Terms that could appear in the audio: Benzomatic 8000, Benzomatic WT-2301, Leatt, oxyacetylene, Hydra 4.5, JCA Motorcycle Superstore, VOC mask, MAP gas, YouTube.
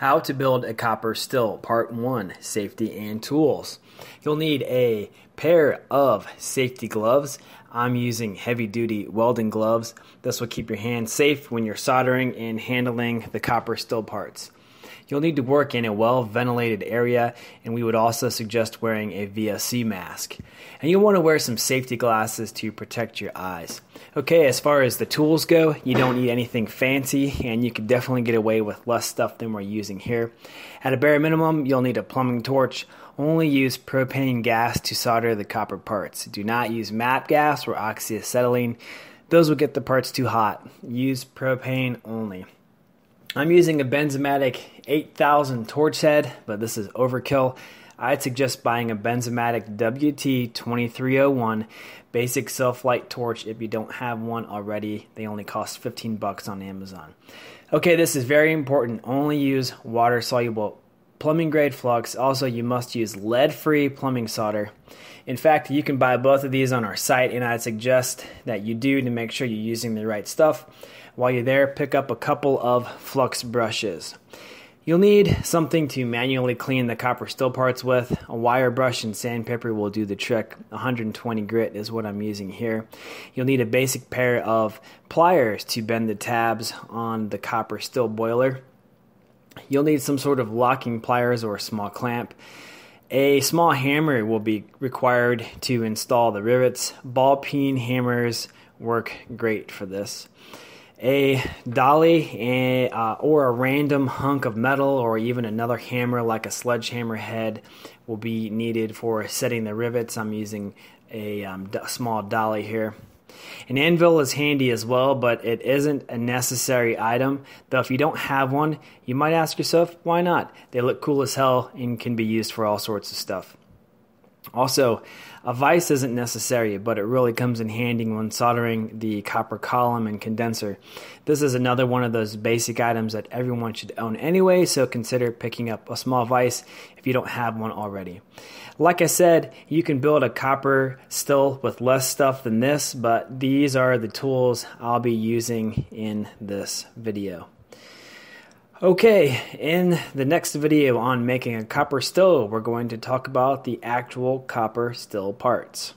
How to build a copper still, part one, safety and tools. You'll need a pair of safety gloves. I'm using heavy duty welding gloves. This will keep your hands safe when you're soldering and handling the copper still parts. You'll need to work in a well ventilated area, and we would also suggest wearing a VOC mask. And you'll want to wear some safety glasses to protect your eyes. Okay, as far as the tools go, you don't need anything fancy, and you can definitely get away with less stuff than we're using here. At a bare minimum, you'll need a plumbing torch. Only use propane gas to solder the copper parts. Do not use MAP gas or oxyacetylene. Those will get the parts too hot. Use propane only. I'm using a Benzomatic 8000 torch head, but this is overkill. I'd suggest buying a Benzomatic WT-2301 basic self-light torch if you don't have one already. They only cost 15 bucks on Amazon. Okay, this is very important. Only use water-soluble plumbing grade flux. Also, you must use lead-free plumbing solder. In fact, you can buy both of these on our site, and I'd suggest that you do to make sure you're using the right stuff. While you're there, pick up a couple of flux brushes. You'll need something to manually clean the copper still parts with. A wire brush and sandpaper will do the trick. 120 grit is what I'm using here. You'll need a basic pair of pliers to bend the tabs on the copper still boiler. You'll need some sort of locking pliers or a small clamp. A small hammer will be required to install the rivets. Ball peen hammers work great for this. A dolly or a random hunk of metal or even another hammer like a sledgehammer head will be needed for setting the rivets. I'm using a small dolly here. An anvil is handy as well, but it isn't a necessary item. Though if you don't have one, you might ask yourself, why not? They look cool as hell and can be used for all sorts of stuff. Also, a vise isn't necessary, but it really comes in handy when soldering the copper column and condenser. This is another one of those basic items that everyone should own anyway, so consider picking up a small vise if you don't have one already. Like I said, you can build a copper still with less stuff than this, but these are the tools I'll be using in this video. Okay, in the next video on making a copper still, we're going to talk about the actual copper still parts.